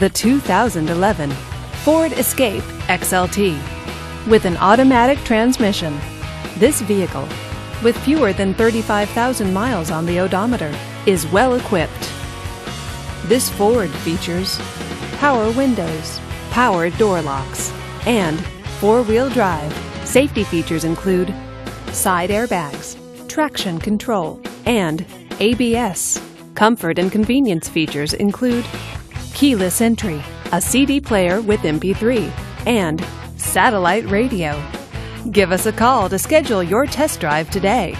The 2011 Ford Escape XLT. With an automatic transmission, this vehicle, with fewer than 35,000 miles on the odometer, is well equipped. This Ford features power windows, power door locks, and four-wheel drive. Safety features include side airbags, traction control, and ABS. Comfort and convenience features include keyless entry, a CD player with MP3, and satellite radio. Give us a call to schedule your test drive today.